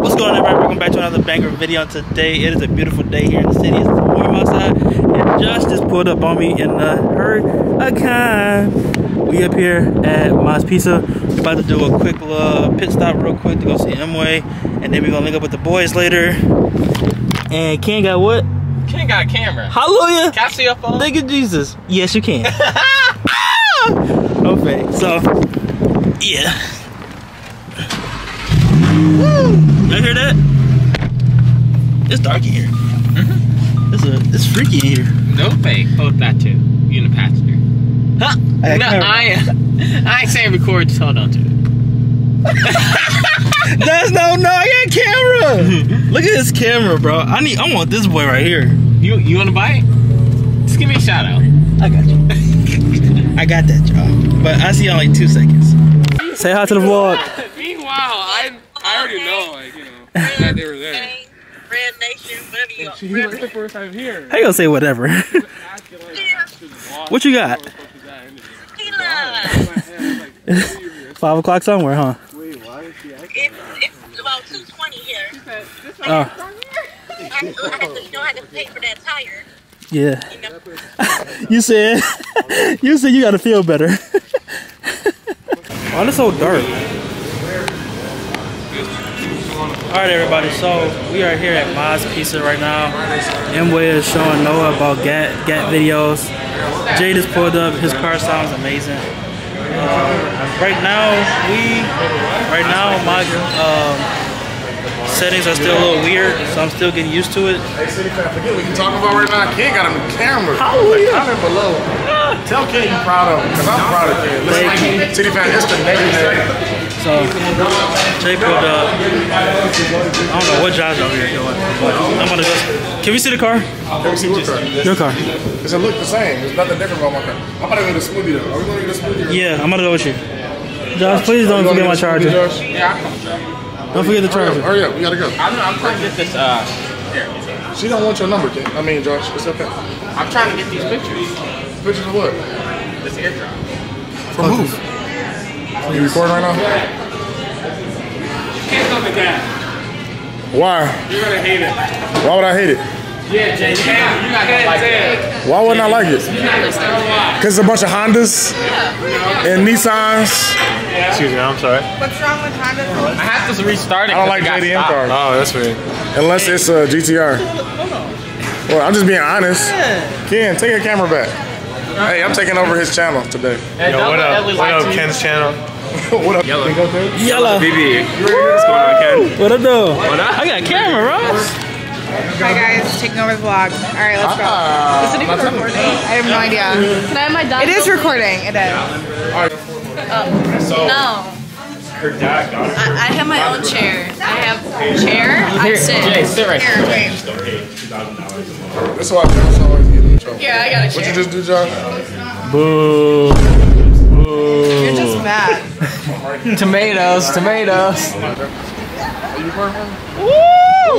What's going on, everybody? Welcome back to another banger video. Today it is a beautiful day here in the city. It's warm outside, and Josh just pulled up on me in a hurricane. We up here at Mods Pizza. We're about to do a quick little pit stop real quick to go see Emway, and then we're gonna link up with the boys later. And Ken got what? Ken got a camera. Hallelujah! Can I see your phone? Thank you, Jesus. Yes, you can. Okay, so yeah. You hear that? It's dark in here. Mm-hmm. It's freaky in here. No fake. Hold that too. You in the passenger? Huh? I ain't saying record. Just hold on to it. That's no. I got camera. Look at this camera, bro. I want this boy right here. You want to buy it? Just give me a shout out. I got you. I got that, y'all. But I see y'all in like 2 seconds. Say hi to the vlog. Meanwhile, I already know, like, you know, that they were there. Red Nation, whatever you want. She's like the first time here. How you gonna say whatever? What you got? 5 o'clock somewhere, huh? Wait, why is she acting? It's about 2:20 here. I had to pay for that tire. Yeah. You know? you said you gotta feel better. Oh, it's so dark. Alright, everybody, so we are here at Mods Pizza right now. Emway is showing Noah about GAT videos. Jay just pulled up, his car sounds amazing. Right now my settings are still a little weird, so I'm still getting used to it. We can talk about right now, Ken got him a camera. Comment below. Tell Ken you're proud of him, because I'm proud of Ken. Listen, City Fan, it's the legendary. So, Jay pulled up. I don't know what Josh over here doing. I'm gonna go. Can we see the car? Can we see what car? Your car. Does it look the same? There's nothing different about my car. I'm about to go to the smoothie though. Are we gonna get a smoothie? Yeah, I'm gonna go with you. Josh, please don't forget my charger. Yeah. Don't forget the charger. Hurry up, we gotta go. I'm trying to get this. Here. She don't want your number, Ken. I mean, Josh, it's okay. I'm trying to get these pictures. Pictures of what? This airdrop. From who? Are you recording right now? You can't go to that. Why? You're gonna hate it. Why would I hate it? Yeah, Jay, you're not gonna like it. Why wouldn't I like it? Because it's a bunch of Hondas and Nissans. Yeah. Excuse me, I'm sorry. What's wrong with Hondas? I have to restart it. I don't like JDM cars. Oh, that's weird. Unless it's a GTR. Well, I'm just being honest. Ken, take your camera back. Hey, I'm taking over his channel today. Yo, what up? What up, Ken's channel? What up? Yellow. Yellow. BB. What's going on, Ken? What up, though? What up? I got a camera, bro. Hi, guys. Taking over the vlog. All right, let's go. Is it even recording? I have no idea. Can I have my dad? It is recording. It is. Oh. No. Her dad got it. I have my own chair. I have a chair. I sit. Jay, sit right here. That's why I'm always getting in trouble. Yeah, I got a chair. What you just do, John? Boo. Boo. You're just mad. Tomatoes, tomatoes. Woo!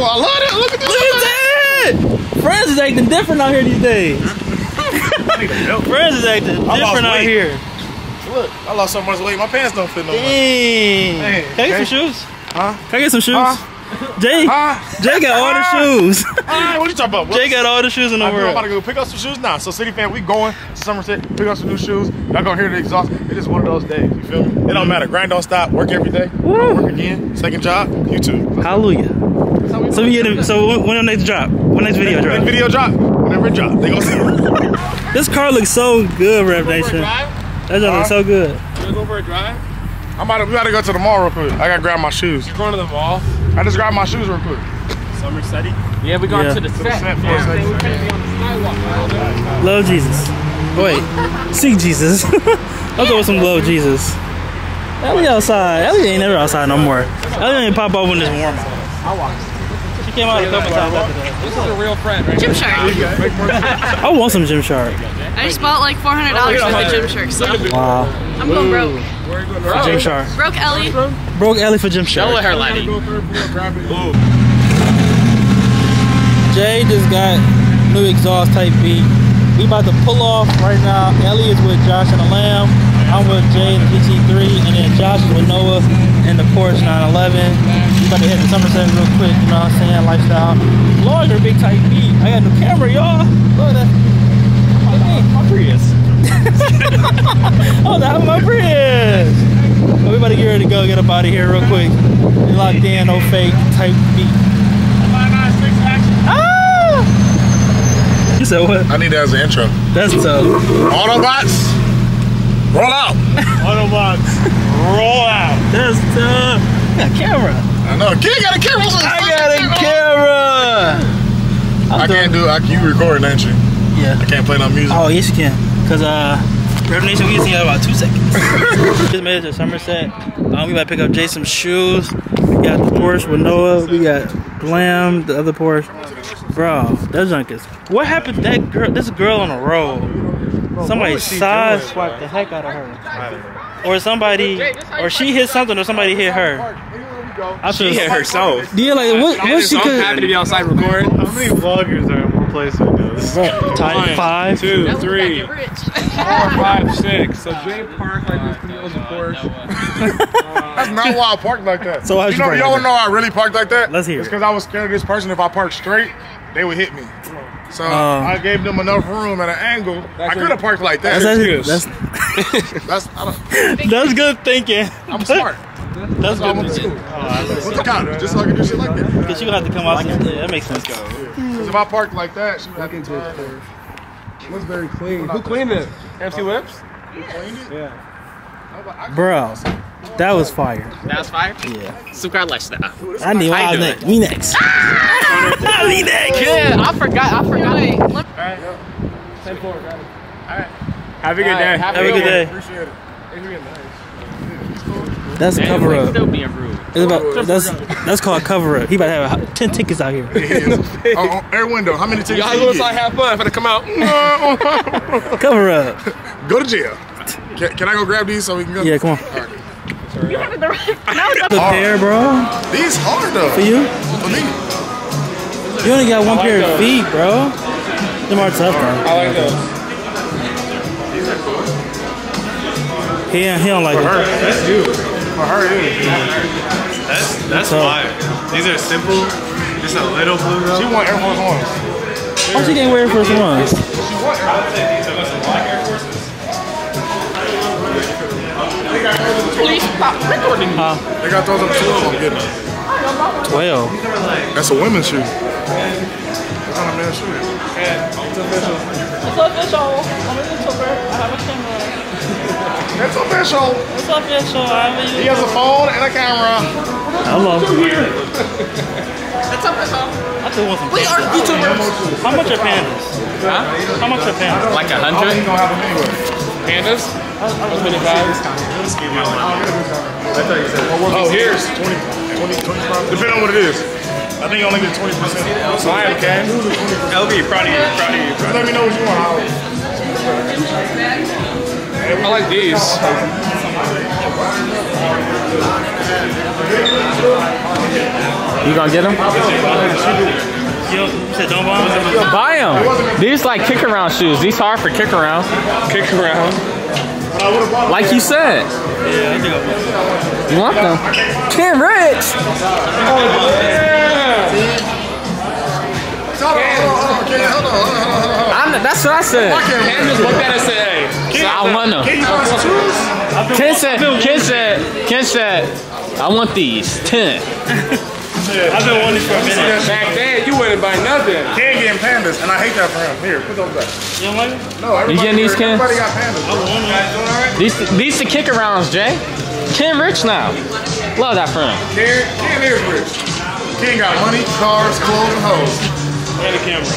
I love it. Look at this. Look at that. Friends is acting different out here these days. Friends is acting different out here. Look, I lost so much weight, my pants don't fit no more. Hey, can I get some shoes? Huh? Can I get some shoes? Jay, Jay got all the shoes. What you talking about? Jay got all the shoes in the world. I'm about to go pick up some shoes now. So City Fan, we going to Somerset, pick up some new shoes. Y'all gonna hear the exhaust. It is one of those days, you feel me? It don't matter, grind don't stop, work every day. Woo. Work again, second job, YouTube. Hallelujah. So we get it, so when the next drop? When next video drop? When the video drop, whenever it drop, they gonna see it. This car looks so good, Revv Nation. That job looks so good. You wanna go for a drive? We gotta go to the mall real quick. I gotta grab my shoes. You're going to the mall? I just grabbed my shoes real quick. Somerset? Yeah, we going to the set. Yeah. Love Jesus. Wait, seek Jesus. I'll go with some love Jesus. Ellie outside. Ellie ain't never outside no more. Ellie ain't pop up when it's warm out. She came out a couple times after that. This is a real friend, right? Gymshark. I want some Gymshark. I just bought like $400 worth of Gymshark stuff. Wow. I'm going broke. Gymshark. Broke Ellie. Broke Ellie for Gymshark. Don't let her lie to you. Jay just got new exhaust type B. We about to pull off right now. Ellie is with Josh and the Lamb. I'm with Jay, the GT3, and then Josh is with Noah and the Porsche 911. We about to hit the Somerset real quick, you know what I'm saying? Lifestyle. Lord, they're big tight feet. I got no camera, y'all. Look at that. My Prius. Oh, that was my Prius. Well, we about to get ready to go, get up out of here real quick. We locked in, no fake, tight feet. Ah! You said what? I need that as an intro. That's tough. Autobots. Roll out! Autobots, roll out! That's tough! You got a camera! I know, Ken got a camera! I got a camera! I can't do it, you recording, ain't you? Yeah. I can't play no music. Oh, yes you can. Because, Revv Nation, we used to have about 2 seconds. Just made it to Somerset. We about to pick up Jay some shoes. We got the Porsche with Noah. We got Glam, the other Porsche. Bro, that junk is... What happened to that girl? This girl on the road. Somebody side swiped the heck out of her. Or somebody, or she hit something, or somebody hit her. She hit herself. Yeah, like, what she could... I'm happy to be outside recording. How many vloggers are in one place like this? Five. 2, 3, 4, 5, 6. So Jay parked like this because it was a Porsche. That's not why I parked like that. So you don't know I really parked like that? Let's hear it. It's because I was scared of this person. If I parked straight, they would hit me. So I gave them enough room at an angle. I could have parked like that. That's good thinking. I'm smart. That's good thinking. What's the cop? Just so I can do shit like that. Because you have to come out. That makes sense. Because if I parked like that, she would have to do it. It was very clean. Who cleaned it? MC Whips? Who cleaned it? Yeah. Bro. That was fire. That was fire? Yeah. Some kind of lifestyle. I knew I was next. Me next. Ah! Me next. Good. I forgot. All right. Send forward, grab it. All right. Have a good day. Have a good day. Appreciate it. That's a cover up. Still being rude. It's about, that's called cover up. He about to have 10 tickets out here. On every window. How many tickets? Y'all looks like have fun. I'm gonna come out. Cover up. Go to jail. Can I go grab these so we can go? Yeah, come on. All right. You have the right. Pair, bro. These hard though. For you? For me. You only got one pair of feet, bro. Them are tough, bro. I like those. These are cool. He don't like them. For her, that's you. For her, it is. That's fire. These are simple. Just a little blue. She want Air Force Ones. Oh, she can't wear Air Force Ones. She want Air Force Ones. These are some black Air Force Ones. They got those up 12 on getting them. 12? That's a women's shoe. That's not a man's shoe. It's official. It's official. I'm a YouTuber. I have a camera. It's official. It's official. He has a phone and a camera. I love it. It's official. We are YouTubers. How much are pandas? Huh? How much are pandas? Like 100? Pandas? How many bags? I thought you said. Oh, here's 20, 25. Depending on what it is. I think you only get 20%. So I am Ken. LB, proud of you. Just let me know what you want. I like these. You gonna get them? Yo, buy them. These like kick around shoes. These hard for kick around. Kick around. Like you said. Yeah. You want them? Ken Rich. Oh, yeah. That's what I said. Ken just looked at it and said, hey, so I want them. Ken said, I want these 10. I've been wanting for a minute. Back then, you wouldn't buy nothing. Ken getting pandas, and I hate that for him. Here, put those back. You don't like them? No, you getting these, Ken? Everybody got pandas. I want them. These the kick arounds, Jay. Ken rich now. Love that for him. Ken is rich. Ken got money, cars, clothes, and hoes. And a camera.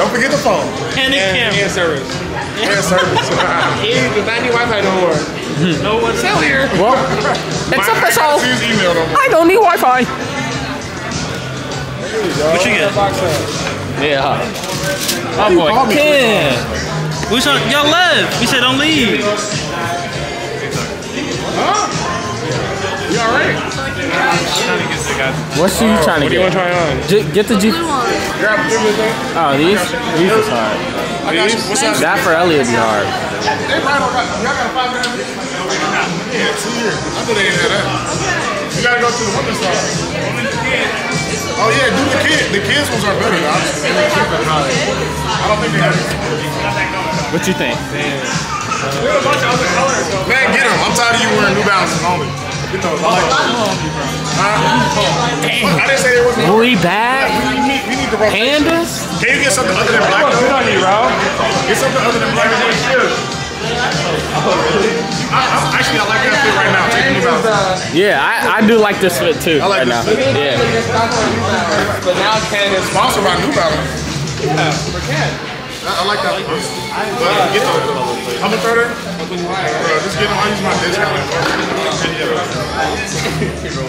Don't forget the phone. And the camera. And service. And service. Because I need Wi-Fi no more. No one's still here. Well, that's up that's all. I don't need Wi-Fi. What you get? Yeah. I'm going. We said y'all left. We said don't leave. Huh? You all right? What shoe you trying to get? What do you want to try on? Get the G. Oh, these are hard. These? That for Elliot is hard. They probably don't got, y'all got a 5 minute. Yeah, 2 years. I knew they didn't have that. You gotta go to the women's side. Oh yeah, do the kid. The kids ones are better. I don't think they have it. What you think? Damn. There's a bunch of other colors, though. Man, get them. I'm tired of you wearing New Balances only. Get those. I like them. I didn't say there wasn't. Louis bag? We need the rotation. Pandas? Can you get something other than black? Good on you, Rob. Get something other than black. Actually, I like that fit right now. Take New Balances. Yeah, I do like this fit, too. I like this fit. Yeah. But now Ken is sponsored by New Balance. Yeah, for Ken. I like that first. I'm a third. Just get them. I use my discount.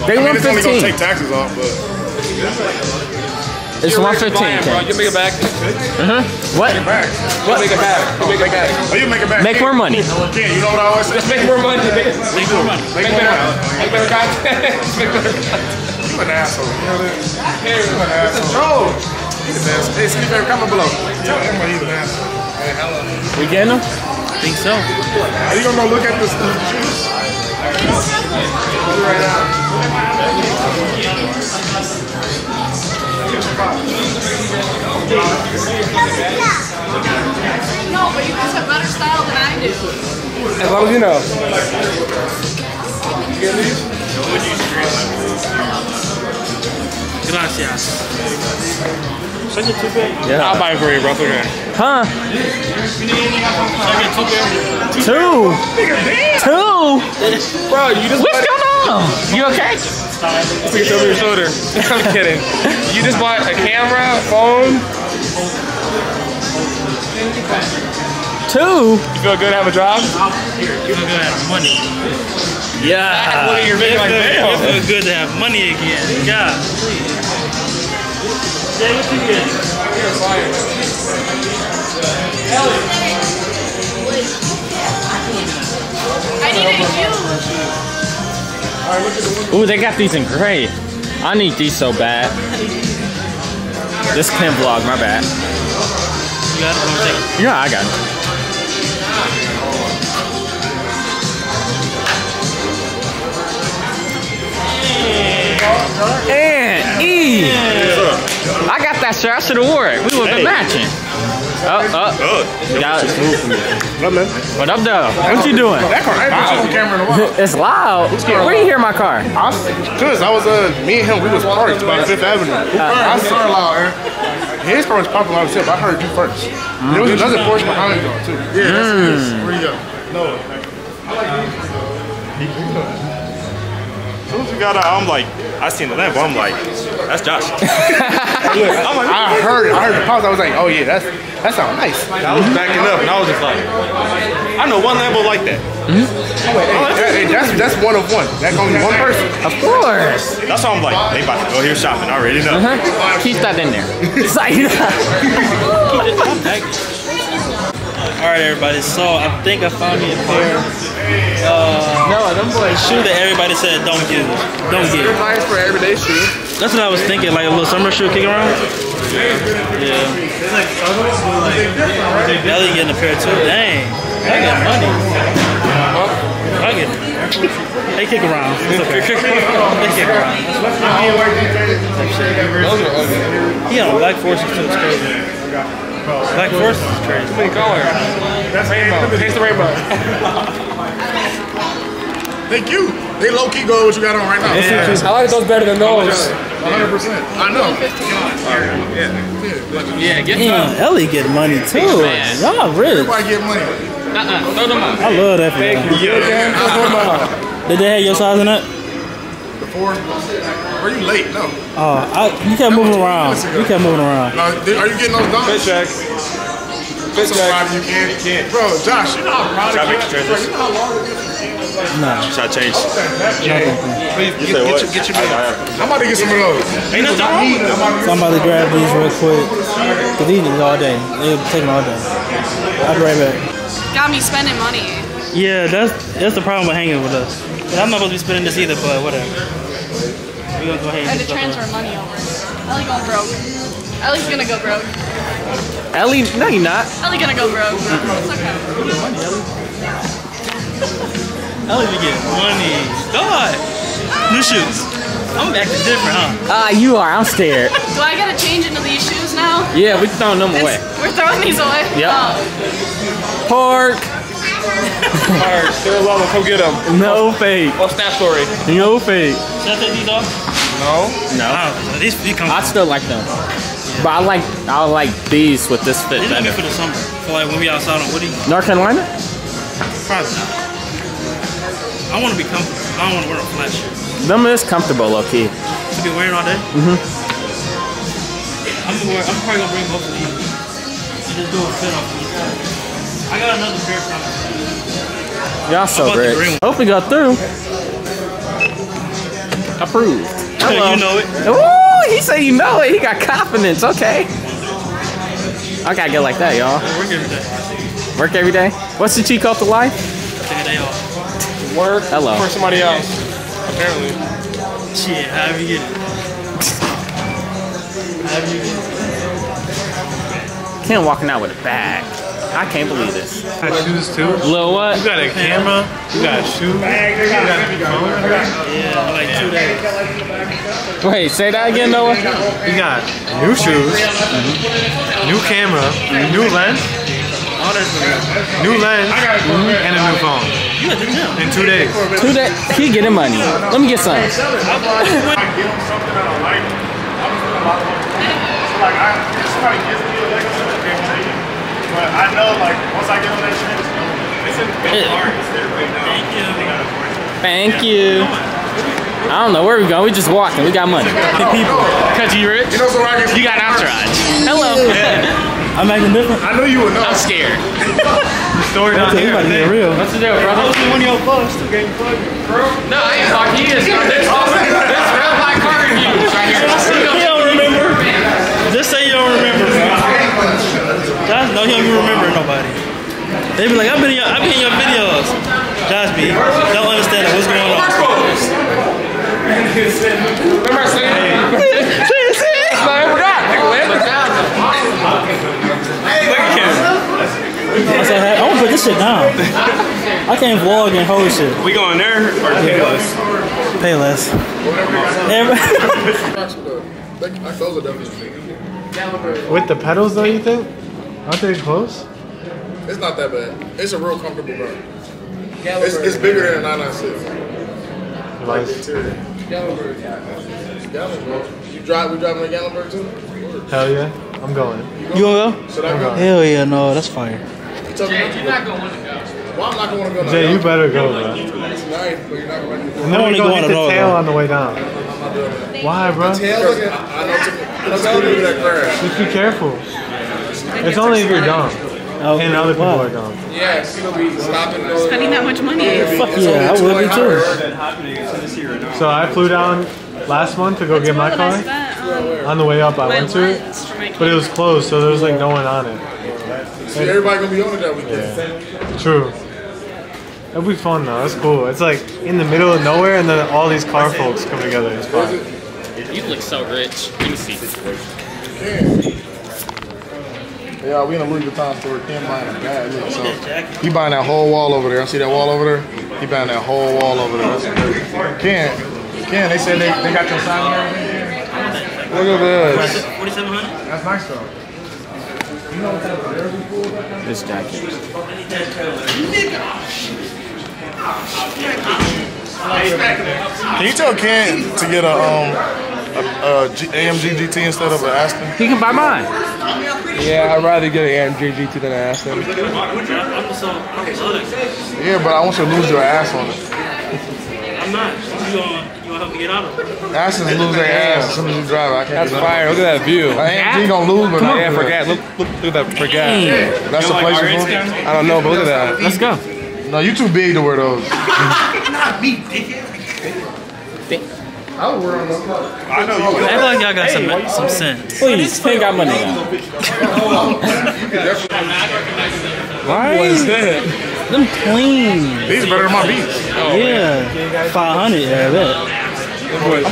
They want 15. It's only gonna take taxes off, but it's 115. You make it back. What? What? Make it back. Make it back. You make it back. Make more money. Yeah, you know what I always say. Make more money. Make more money. Make better. Make better content. Make better content. You an asshole. You know that? You an asshole. Hey, see favorite, comment below. Tell everybody he's an asshole. Hey, hello. We getting him? I think so. Are you gonna go look at this juice? Right now. No, but you guys have better style than I do. As long as you know. You get these? Gracias. Send your toupee? Yeah. I'll buy it for you, bro. Okay. Huh? Two? Two? Bro, you just— what's going on? You okay? Just look over your shoulder. I'm kidding. You just bought a camera, phone. Two? You feel good to have a job? You feel good to have money. Yeah. What are your videos like that? You feel good to have money again. God, please. Yeah, you can get it. You're a liar. Elliot. I need a huge. Ooh, they got these in gray. I need these so bad. This Ken vlog, my bad. You got it? Yeah, I got it. And E! Yeah. I got that shirt. I should have wore it. We would have been matching. What up, man? What up, though? What you doing? That car ain't on camera in a while. It's loud. Where do you hear my car? Because I was, me and him, we was parked by 5th Avenue. I saw it loud, man. His car was popping loud as hell, but I heard you first. There was another Porsche behind you, too. Yeah, that's it. Where you go? No. I like you. As soon as we got out, I'm like, I seen the Lambo, I'm like, that's Josh. I'm like, I heard the pause, I was like, oh yeah, that sounds nice. I was backing up and I was just like, I know one Lambo like that. Oh, wait, hey, that's one of one. That's only one person. Of course. That's why I'm like, they about to go here shopping, I already know. Keep that in there. Alright everybody, so I think I found me a pair. Shoe that everybody said don't get. Don't get. Advice for everyday shoe. That's what I was thinking, like a little summer shoe kicking around. Yeah. Like Belly getting a pair too. Dang. I got money. I get it. They kick around. They kick around. He on Black Forces too. It's crazy. Black Force is crazy. Too many colors. That's rainbow. Taste the rainbow. Thank you. They low key go with what you got on right now. Yeah. I like those better than those. 100%. I know. Yeah. Yeah. Get money. Ellie get money too. Y'all rich. Everybody get money. Throw them out. I love that. Thank you. Did they have your size in that? Before. Are you late? No. Oh, you kept moving around. You kept moving around. Are you getting those dogs? Fit check. Fit check. You can. You can't. Bro, Josh, you know how proud of you is. No. Should I change? Please, get your man. I'm about to get some of those. Ain't nothing wrong with them. Somebody grab these real quick. Because these are all day. They'll take them all day. I'll be right back. Got me spending money. Yeah, that's the problem with hanging with us. I'm not supposed to be spending this either, but whatever. I had to transfer money over. I like all broke. I Ellie's gonna go broke. Ellie, no you're not. Ellie's gonna go broke. It's okay. Ellie's gonna get money. Stop. New shoes. I'm acting different, huh? You are. I'm scared. Do I gotta change into these shoes now? Yeah, we're throwing them away. We're throwing these away? Yep. Oh. Park. Alright, they're alone. Go get them. No fake. What's that story? No fake. Should I take these off? No. No. Oh, these come. I still like them. But I like these with this fit. These are good for the summer. For like when we outside on Woody. North Carolina? Probably not. I want to be comfortable. I don't want to wear a flat shirt. Them is comfortable, low key. Should be wearing all day. Mhm. I'm probably gonna bring both of these. And just do a fit off. I got another pair of. Y'all so great. Hope we got through. Approved. Hello. You know it. Ooh! He said you know it. He got confidence. Okay. I gotta get like that, y'all. Work every day. Work every day? What's the cheat code to life? Take a day off. Work Hello. For somebody else. Apparently. Shit, however you get it. However you get it. Ken walking out with a bag. I can't believe this. I do this too? Lil what? You got a camera. You got a shoe. You got a phone. Yeah, like 2 days. Wait, say that again, Noah? You got new shoes, new camera, new lens, and a new phone. In 2 days. 2 days. He getting money. Let me get some. But I know, like, once I get on that shit, it's in the big car. It's there right now. Thank you. Thank you. I don't know where we going. We just walking. We got money. People. Cause you rich. You know so you got entourage. Hello. Yeah. I'm making different. I know you would know. I'm scared. The story down here. Real. What's the deal, brother? What's the one of your plugs? Still getting plugged. No, I ain't talking. He is. That's real life car reviews right here. He don't remember. Just say you don't remember. Josh, no, he don't even remember nobody. They be like, I've been in your videos. Josh be, don't understand what's going on. Remember I said, hey, I want to put this shit down. I can't vlog and hold shit. We going there or pay less? Pay less. With the pedals though, you think? Aren't they close? It's not that bad. It's a real comfortable bird. It's bigger than a 996. Nice. Gallenberg. Gallenberg. We driving a Gallenberg too? Hell yeah. I'm going. You gonna go? Should I go? Hell yeah, no, that's fire. Jay, you're not gonna want to go. Well, I'm not gonna want to go. Jay, you better go, bro. It's nice, but you're not going to go. And then we go hit the tail on the way down. Why, bro? Just be careful. It's only if you're dumb. Okay. And other people are dumb. Yeah, spending that much money. Fuck yeah, I would be too. So I flew down last month to go get my car. On the way up, I went to it. But it was closed, so there was like no one on it. So everybody gonna be on it that weekend. Yeah. True. It'll be fun though, that's cool. It's like in the middle of nowhere and then all these car folks come together. It's fun. You look so rich. Let me see. Yeah, we in a Louis Vuitton store. Ken buying a bag. Look, so he buying that whole wall over there. I see that wall over there. He buying that whole wall over there. Ken, they said they got your sign on everything. Look at this. 4700. That's nice though. You know what that is? This jacket. Can you tell Ken to get a AMG GT instead of an Aston? He can buy mine. Yeah, I'd rather get an AMG GT than an Aston. Yeah, but I want you to lose your ass on it. I'm not. You want to help me get out of it? Aston's lose their ass as soon as you drive it. I can't. That's fire. Look at that view. AMG going to lose, but I forgot. Look at that. Forgot. That's the place you're going? I don't know, but look at that. Let's go. No, you too big to wear those. Not me, dickhead. I would wear them. I know you. I like y'all got some sense. Please, Ken got money now. Why is that? Them clean. These are better than my beats. Oh, yeah, 500. Yeah, I bet.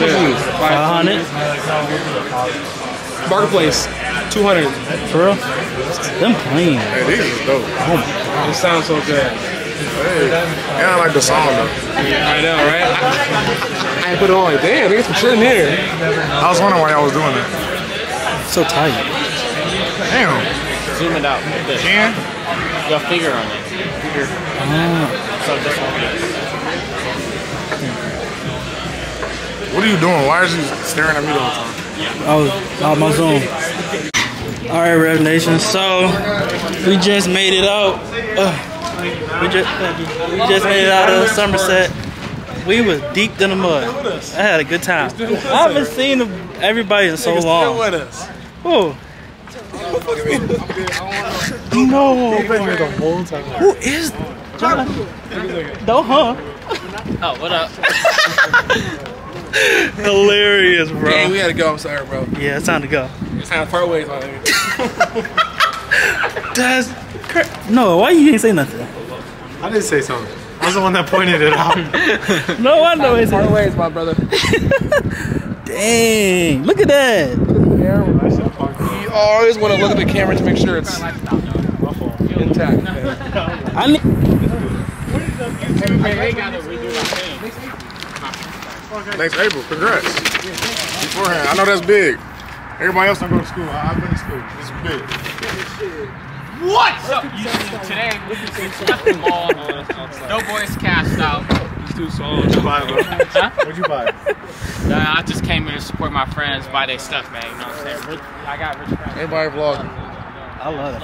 500. Marketplace, 200. For real? Them playing. Hey, these is dope. Oh my God. It sounds so good. Hey. Yeah, I like the song though. I know, right? I put it on like, damn, there's some shit in here. I was wondering why y'all was doing that. So tight. Damn. Zoom it out. Can? Your finger on it. Finger. Oh. So this one. What are you doing? Why is you staring at me the whole time? I was out my zone. Alright, Rev Nation. So, we just made it out. We just made it out of Somerset. We was deep in the mud. I had a good time. I haven't seen everybody in so long. Who? No, who is John? Don't, huh? Oh, what up? Hilarious, bro. Dang, we gotta go. I'm sorry, bro. Yeah, it's time to go. It's time to part ways on everything. That's no. Why you didn't say nothing? I didn't say something. I was the one that pointed it out. No, I know it's part ways, my brother. Dang, look at that. You always want to look at the camera to make sure it's intact. I need. Everybody got to redo my thing. Next April, congrats. Beforehand, I know that's big. Everybody else don't go to school. I've been to school. This is big. What? So, today, we can stuff them all. No boys cashed out. It's too small. What'd you buy, bro? Huh? What'd you buy? Nah, I just came here to support my friends, buy their stuff, man. You know what I'm saying? I got rich friends. Everybody vlogging. I love it.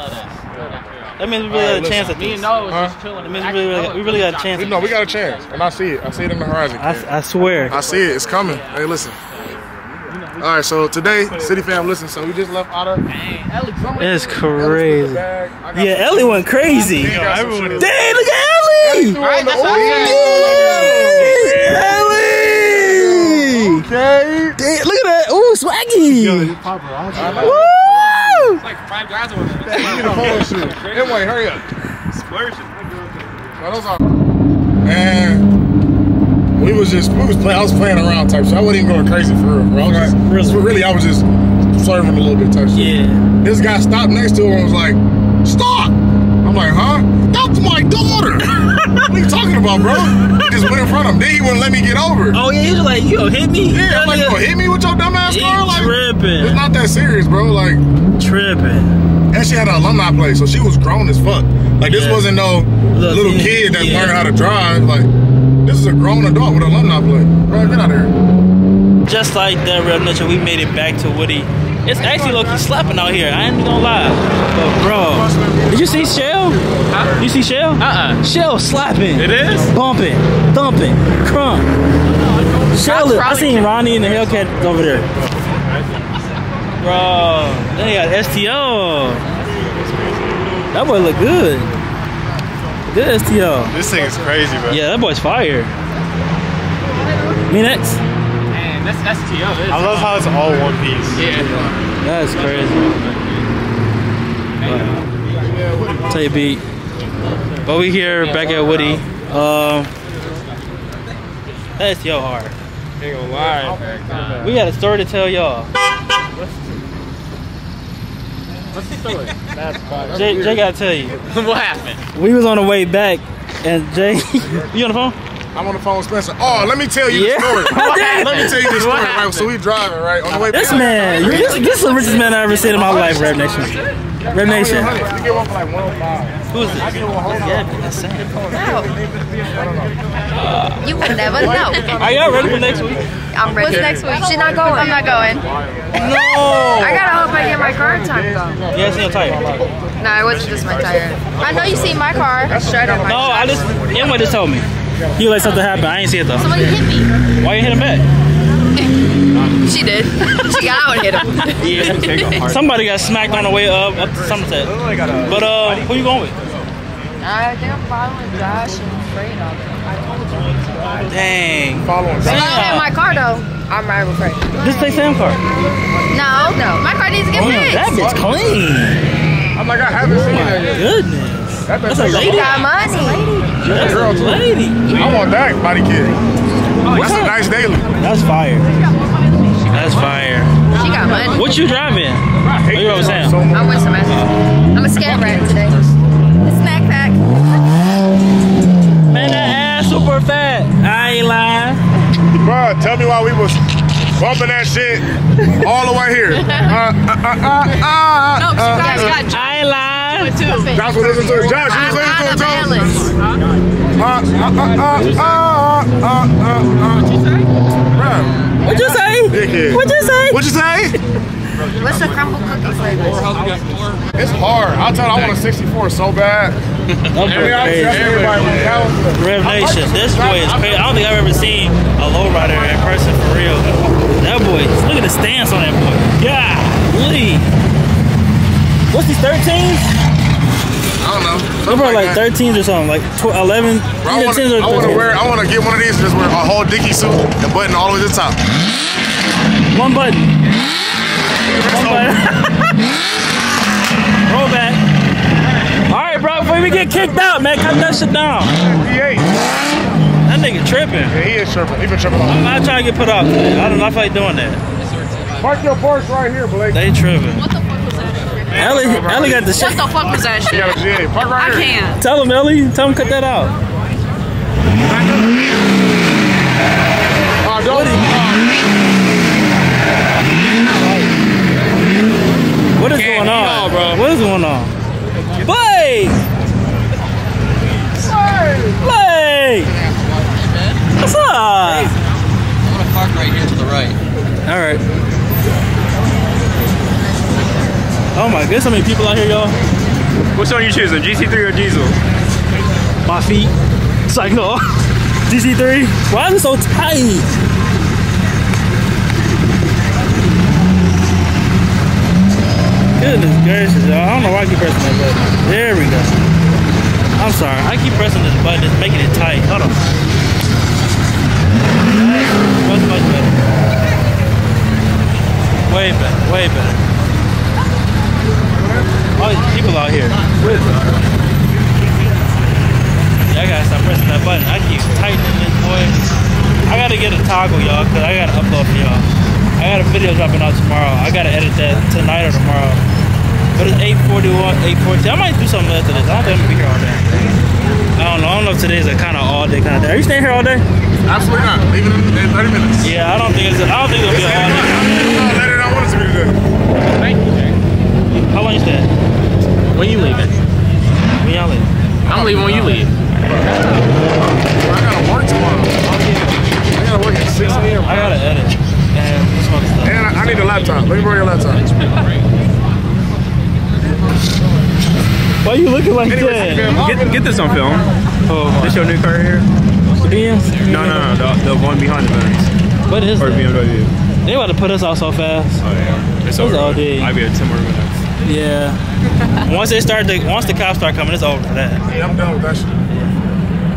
That means we really got a chance at this. Me and Noah was just chilling. That means we really got a chance. No, we got a chance. And I see it. I see it in the horizon. I swear. I see it. It's coming. Hey, listen. All right, so today, City Fam, listen. So we just left out of... It's crazy. Yeah, Ellie went crazy. Dang, look at Ellie! Ellie! Okay. Dang, look at that. Ooh, swaggy. Woo! It's like 5 guys over there. You need a photo shoot. Anyway, hurry up. Splurging. And I was playing around type shit. I wasn't even going crazy for real, bro. I was just serving a little bit type shit. Yeah. This guy stopped next to him and was like, stop! I'm like, huh? That's my daughter! What are you talking about, bro? He just went in front of him. Then he wouldn't let me get over. Oh, yeah, he was like, you gonna hit me? Yeah, I'm like, you gonna hit me with your dumb ass car? Like, tripping. It's not that serious, bro. Like, tripping. And she had an alumni place, so she was grown as fuck. Like, this wasn't no little kid that learned how to drive. Like, this is a grown adult with an alumni place. Bro, get out of here. Just like that, Rev Nation, we made it back to Woody. It's actually low-key slapping out here. I ain't gonna lie. But bro, did you see Shell? Huh? You see Shell? Uh-uh. Shell slapping. It is? Bumping, thumping, crump. Shell is, I seen Ronnie and the Hellcat over there. Bro, they got STO. That boy look good. Good STO. This thing is crazy, bro. Yeah, that boy's fire. Me next. That's STO. I love how it's all one piece. Yeah. That's crazy. Wow. Tell you beat. But we here back at Woody. That's your heart. Ain't gonna lie. We got a story to tell y'all. What's the story? That's fine. Jay gotta tell you. What happened? We was on the way back and Jay, you on the phone? I'm on the phone with Spencer. Oh, let me tell you the story. Let me tell you the story, right? So we driving, right? On the way back. This man, this is the richest man I ever seen in my life, Rev Nation. Rev Nation. You get one for like 105. Who is this? Yeah, that's sad. You will never know. Are y'all ready for next week? I'm ready. What's next week? She's not going. I'm not going. No. I gotta hope I get my car in time though. Yeah, it's your tire. No, it wasn't just my tire. I know you seen my car. No, Emma just told me. You let something happen. I ain't see it though. Somebody hit me. Why you hit him back? She did. She got out and hit him. Yeah. Somebody got smacked on the way up to Somerset. But who you going with? I think I'm following Josh and Fred out there. I told you. Dang. Following. So I in my car though. I'm riding with Fred. Just take Sam's car. No, no. My car needs to get fixed. That bitch clean. I'm like I haven't seen that yet. Goodness. That's a lady. Got money. That's a lady. I want that body kit. That's a nice daily. That's fire. That's fire. She got money. What What you driving? Oh, you over Sam? I went to I'm a scat rat today. The snack pack. Man, that ass super fat. I ain't lying. Bruh, tell me why we was bumping that shit all the way here. No, she probably got I ain't lying. That's what this is to. Josh, you listen to it, Josh. What'd you say? What'd you say? What'd you say? What's the crumble cookie flavor? It's hard. I tell you, I want a 64 so bad. Rev Nation, this boy is crazy. I don't think I've ever seen a lowrider in person for real. That boy, look at the stance on that boy. Golly. What's these 13s? I don't know. They're probably like 13s or something, like 11. Bro, I want to get one of these and just wear a whole Dickie suit and button all the way to the top. One button. One button. Roll back. All right, bro. Before we get kicked out, man, cut that shit down. That nigga tripping. Yeah, he is tripping. He been tripping all. I'm not trying to get put off. I don't know if I like doing that. Park your Porsche right here, Blake. They tripping. What the fuck was that? Ellie got the shit. What the fuck was that shit? Park right here. I can't. Tell him, Ellie. Tell him cut that out. What is going on, bro? What is going on? Blake! Blake! What's up? I'm gonna park right here to the right. All right. Oh my goodness, so many people out here, y'all. Which one are you choosing, GT3 or Diesel? My feet. Cycle. GT3. Why is it so tight? Goodness gracious, y'all. I don't know why I keep pressing that button. There we go. I'm sorry. I keep pressing this button. It's making it tight. Hold on. Much, much better. Way better. Way better. All these people out here. Yeah, I gotta stop pressing that button. I keep tightening this boy. I gotta get a toggle, y'all, because I gotta upload for y'all. I got a video dropping out tomorrow. I gotta edit that tonight or tomorrow. But it's 8:41, 8:40. I might do something after this. I don't think I'm gonna be here all day. I don't know. I don't know if today's a kind of all day kind of day. Are you staying here all day? Absolutely not. Leaving in 30 minutes. Yeah, I don't think it'll be all day. Later than I want it to be today. Thank you, Jay. How long is that? When you leaving? When y'all leaving? I'm leaving when you leave. I gotta work tomorrow. I gotta work at 6 a.m. I gotta edit. And I need a laptop. Let me borrow your laptop. Why you looking like that? Get this on film. Oh, this your new car here? BMF? No, the one behind the batteries. What is it? Or BMW. They want to put us out so fast. Oh yeah, it's over. All day. I'll be at 10 more minutes. Yeah. Once the cops start coming, it's over for that. Yeah, I'm done with that shit.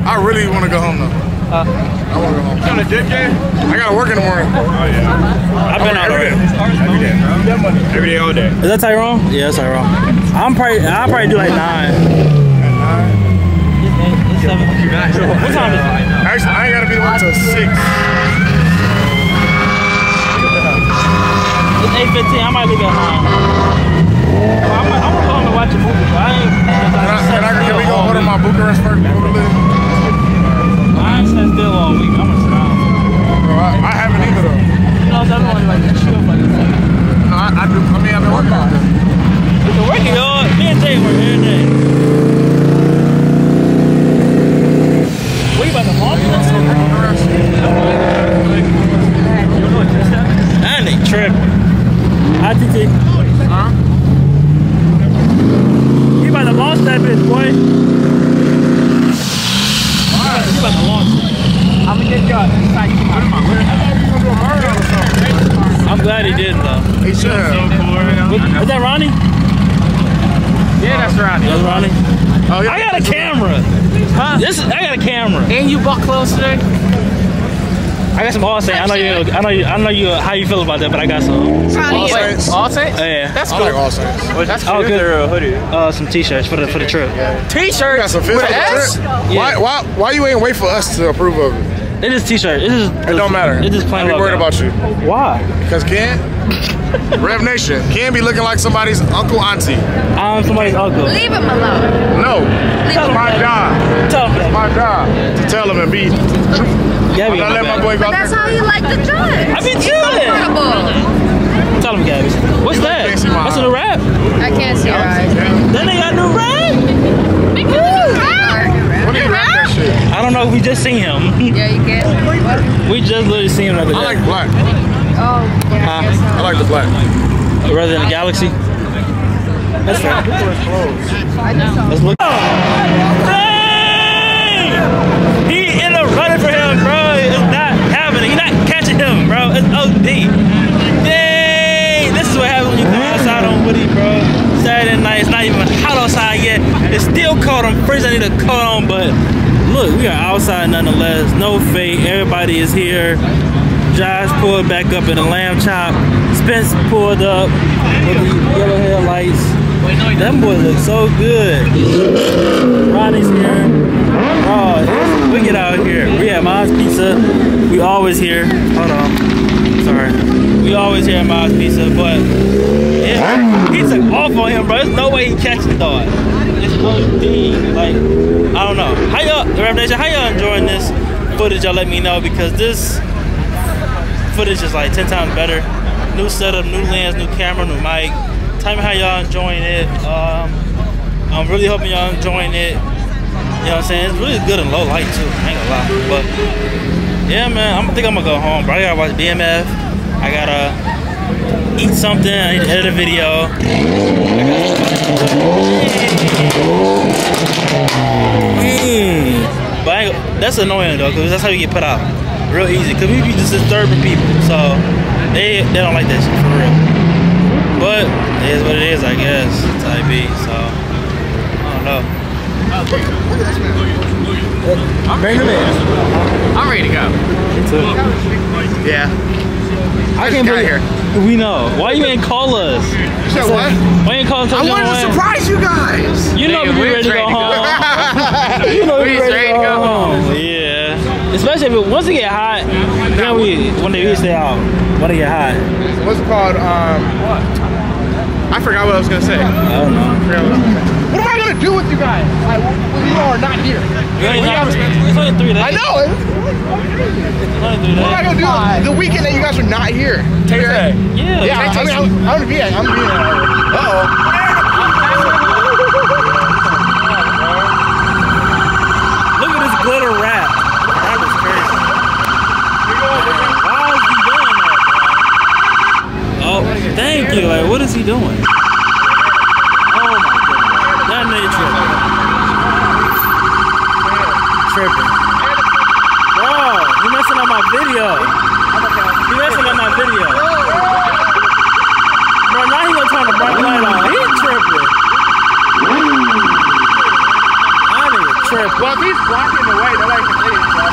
I really want to go home though. I want to go home. You on a dip game? I gotta work in the morning. Oh yeah. I've been out already. Every day, bro. Every day, all day. Is that Tyrone? Yeah, that's Tyrone. I'll probably do like 9. At 9. It's 7. What time is it? Actually, I ain't gotta be the one till 6. It's 8:15. I might leave at 9. I'm gonna go home and watch a movie, but I ain't. Can we go order my Bucharest first? I ain't sat still all week. I'm gonna sit down. Bro, I haven't either though. You know, that's only like chill like that. No, I do. I mean, I've been working on it. We've been working on it. Me and Jay work every day. What you about to launch this? You wanna do a test out? I ain't tripping. I think they. Huh? You about to launch that bitch, boy. Alright, you about to launch it. I'm gonna get you up. I'm glad he did though. He should have. Is that Ronnie? Yeah, that's Ronnie. That's Ronnie. Oh, yeah. I got a camera. Huh? I got a camera. And you bought clothes today? I got some all say. I know you. How you feel about that? But I got some all say. Oh, yeah, that's cool. I like all say. Well, that's cool. Oh, good. A hoodie. Some t-shirts for the trip. Yeah. T-shirts with an S? Yeah. Why you ain't wait for us to approve of it? It is t-shirt. It don't matter. It is plain. I'm worried about you. Why? Because Ken. Rev Nation, Ken be looking like somebody's uncle, auntie. I'm somebody's uncle. Leave him alone. No. It's my job. Tell him. It's my job to tell him and be. Gabby, I let my boy go. But that's how you like the judge. I've been chilling. Tell him, Gabby. What's that? That's a new rap. I can't see your eyes. Then they got new rap. I don't know, we just seen him. Yeah, you get it. We just literally seen him the other day. I like black. Oh, yeah, I guess so. I like the black. Rather than the Galaxy? That's right. Let's look. Dang! He in the running for him, bro. It's not happening. You're not catching him, bro. It's OD. Dang! This is what happens when you come outside on Woody, bro. Saturday night, it's not even hot outside yet. It's still cold on first. I need a coat on, but look, we are outside nonetheless. No fade. Everybody is here. Josh pulled back up in a lamb chop. Spence pulled up with the yellow headlights. Them boys look so good. Ronnie's here. Oh, we get out here. We at Mods Pizza. We always here. Hold on. Sorry. We always here at Mods Pizza, but. Yeah, he took off on him, bro. There's no way he catches the dog. It's OD. Like, I don't know. How y'all, Revv Nation, how y'all enjoying this footage? Y'all let me know, because this footage is like 10 times better. New setup, new lens, new camera, new mic. Tell me how y'all enjoying it. I'm really hoping y'all enjoying it. You know what I'm saying? It's really good in low light too. I ain't gonna lie. But yeah, man, I think I'm gonna go home, bro. I gotta watch BMF. I gotta eat something, I need to edit a video. But that's annoying though, because that's how you get put out. Real easy, because we be just disturbing people. So, they don't like that shit for real. But, it is what it is, I guess. Type B, so, I don't know. Bring them in. I'm ready to go. Me too. Yeah. I can't believe it. We know. Why you ain't call us? So what? Why you ain't call us? I wanted to surprise you guys. You know we ready to go home. You know we ready to go home. Yeah. Especially if it once it get hot, then we when they stay out. When it get hot. What's it called? I forgot what I was gonna say. I don't know. What am I gonna do with you guys? Like, you are not here. It's only 3 days. I know. It's only 3 days. What am I gonna do the weekend that you guys are not here? Tuesday. Yeah. Yeah. I'm gonna be at. I'm gonna be at. Uh oh. Look at this glitter wrap. That was crazy. Why is he doing that, bro? Oh, thank you. Like, what is he doing? Tripping. Bro, you messing up my video. You messing up my video. Bro, now he gonna turn the bright light on. He tripping. I need a trip. Well, if he's blocking the way, nobody can leave, bro.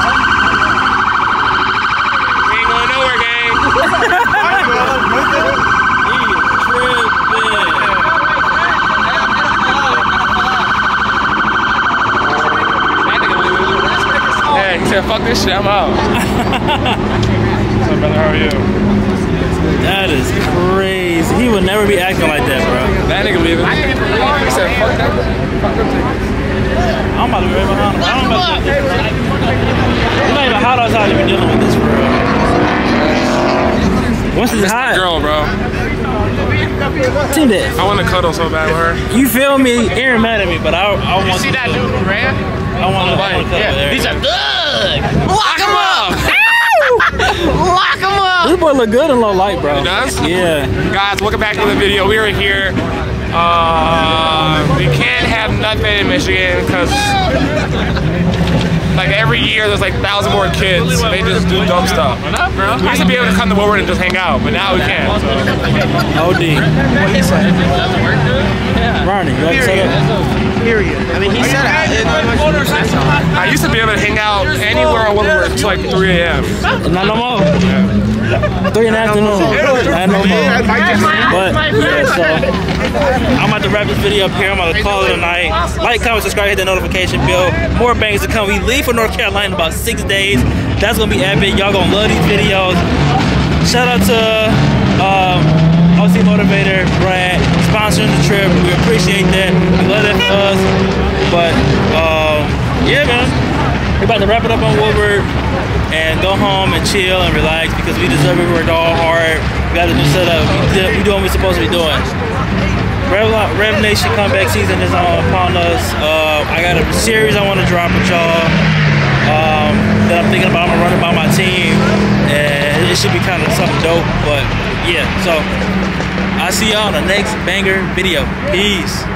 We ain't going nowhere, gang. He tripping. He said, fuck this shit, I'm out. So, brother, how are you? That is crazy. He would never be acting like that, bro. That nigga leaving. He said, fuck that. Fuck them tickets. I'm about to be right behind him. I'm about to be right behind him. It's not even hot outside to be dealing with this, bro. What's this hot? Girl, bro. See that? I want to cuddle so bad with her. You feel me? Aaron mad at me, but I want to. You see that dude, Red? I want to bite. Yeah. These are good. Lock him up. Lock him up. This boy look good in low light, bro. He does? Yeah. Guys, welcome back to the video. We are here. We can't have nothing in Michigan because, like, every year there's like 1,000 more kids. They just do dumb stuff. We used to be able to come to Woodward and just hang out, but now we can't. So. OD. What did he say? Ronnie, you like to say that? Period. I mean, he said I used to be able to hang out anywhere on Woodward until like 3 a.m. Not no more. Yeah. 3 in the afternoon. Not no more. But, yeah, so, I'm about to wrap this video up here. I'm about to call it a night. Like, comment, subscribe, hit that notification bell. More bangs to come. We leave for North Carolina in about 6 days. That's going to be epic. Y'all going to love these videos. Shout out to OC Motivator, Brad, sponsoring the trip. We appreciate that. We love that for us. But yeah, man, we're about to wrap it up on Woodward and go home and chill and relax because we deserve it. We worked all hard. We got a new setup. We doing what we're supposed to be doing. Rev Nation comeback season is all upon us. I got a series I want to drop with y'all that I'm thinking about. I'm going to run it by my team, and it should be kind of something dope. But yeah, so I'll see y'all in the next banger video. Peace.